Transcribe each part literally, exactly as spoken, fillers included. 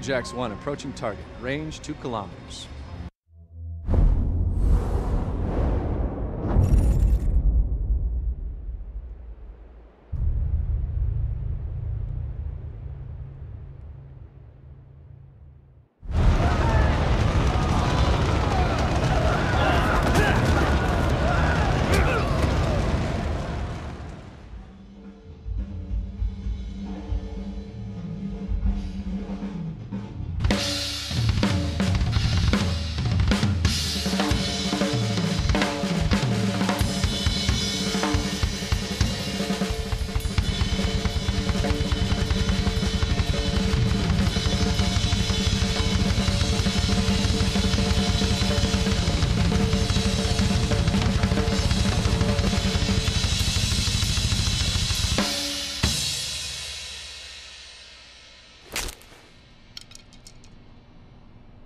Ajax one approaching target, range two kilometers.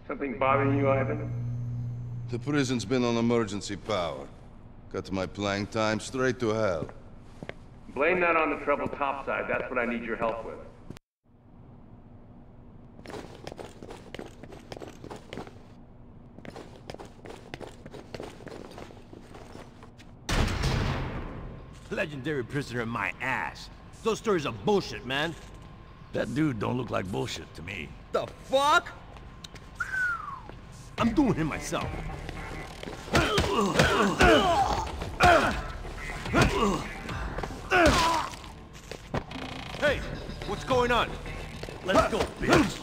Something bothering you, Ivan? The prison's been on emergency power. Cut my playing time straight to hell. Blame that on the troubled topside. That's what I need your help with. Legendary prisoner in my ass. Those stories are bullshit, man. That dude don't look like bullshit to me. The fuck? I'm doing it myself. Hey, what's going on? Let's go, bitch.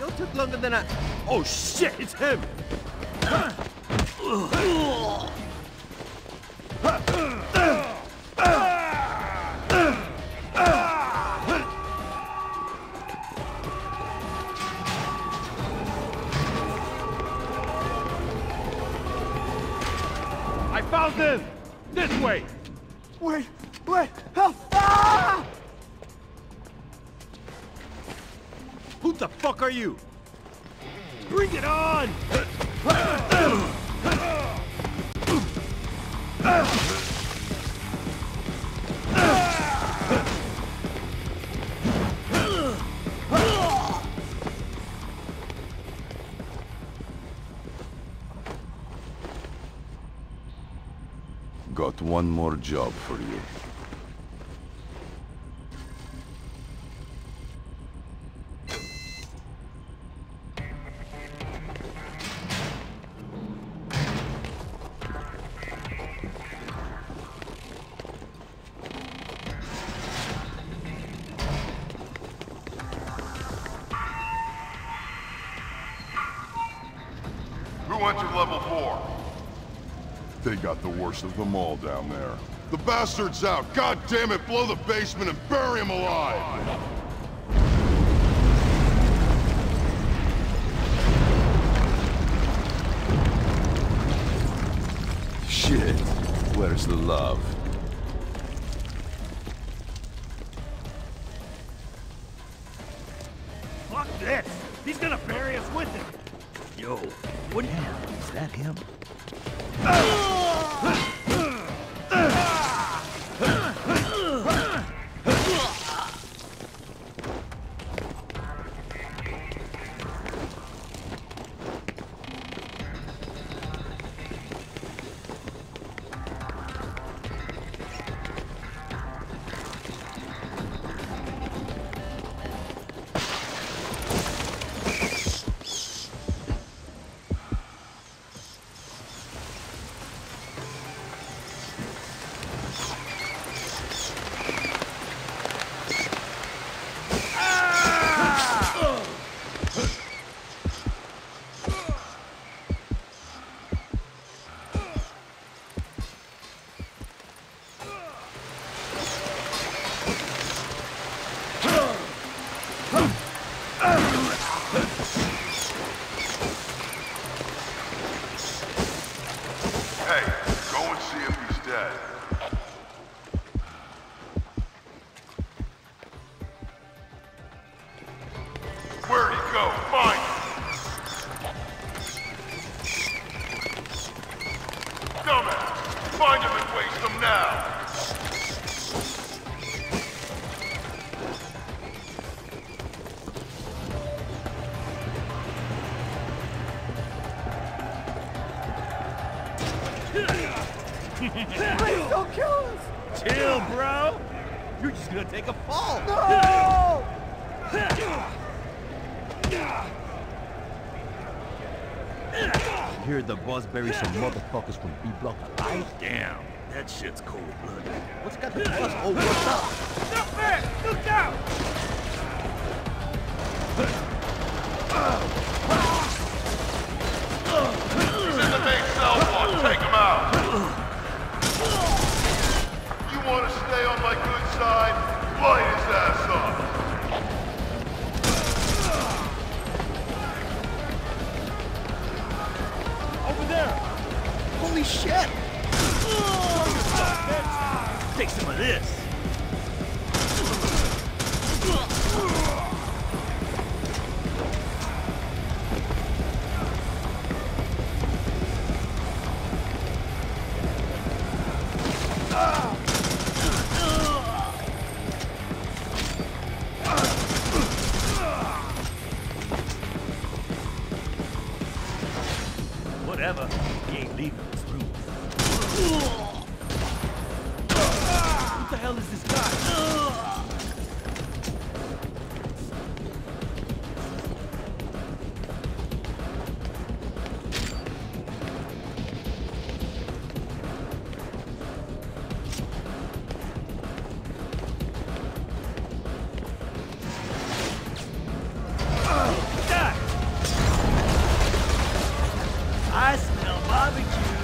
It took longer than I... Oh shit, it's him! I found them! This way! Wait! Wait! Help! Ah! Who the fuck are you? Bring it on! Got one more job for you. Who entered level four? They got the worst of them all down there. The bastard's out! God damn it! Blow the basement and bury him alive! Shit! Where's the love? Fuck this! He's gonna bury us with him! Yo, what the hell? Is that him? Find them and waste them now! Please don't kill us! Chill, bro! You're just gonna take a fall! No! You hear the boss bury some motherfuckers from B-Block alive? Damn, that shit's cold-blooded. What's got the boss? Oh, what's up? Stop it! Look out! He's in the main cell, boss. Take him out! You want to stay on my good side? Light his ass up! Holy shit! Uh, Take some of this! Whatever, he ain't leaving. What the hell is this guy? Look at that! I smell barbecue!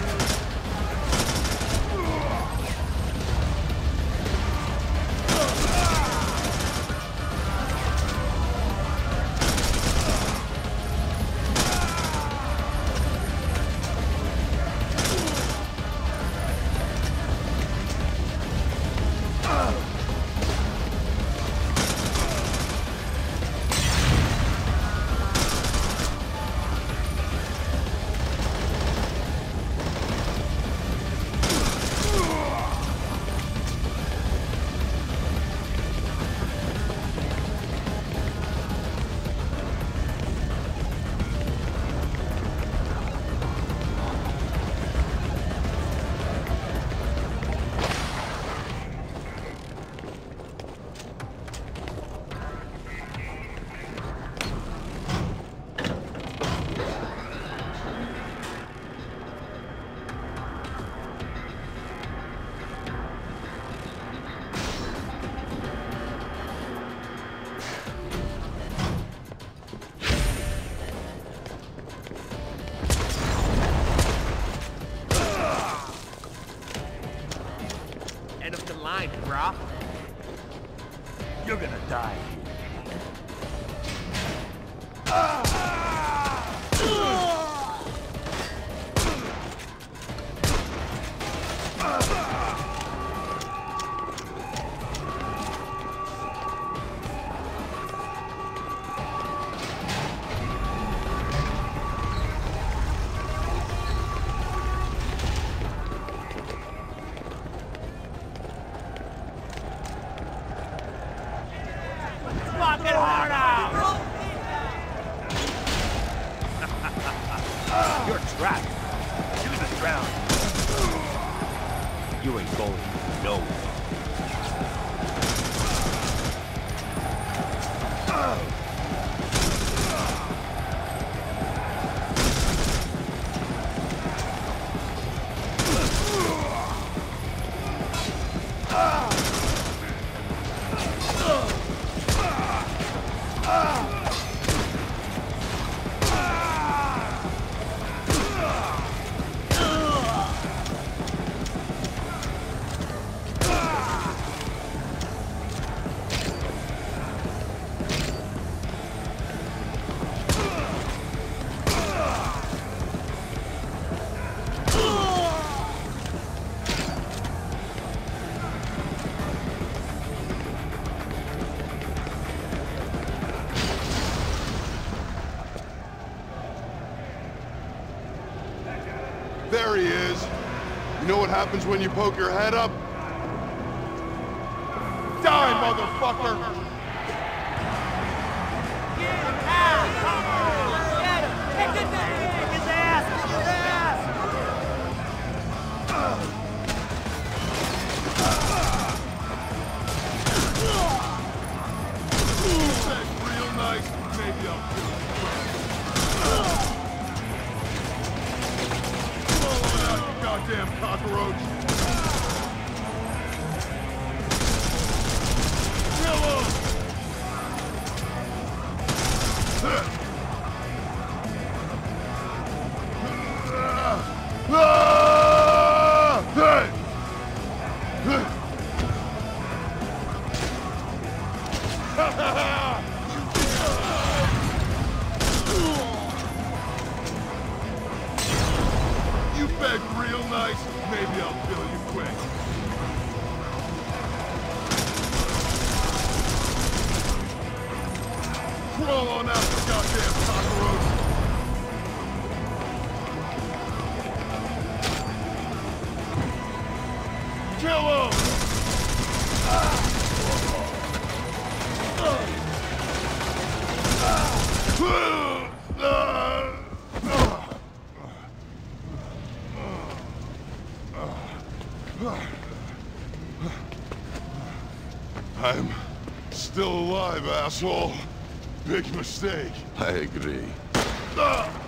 Bruh. You're gonna die. You're trapped. You're gonna drown. You ain't going nowhere. You know what happens when you poke your head up? Die, motherfucker! Get him out! Get him! Kick his ass! Kick his ass! Kick his ass! You said real nice, maybe I'll kill you. Blow it out, you goddamn cockroach! I'm still alive, asshole. Big mistake. I agree. Ah!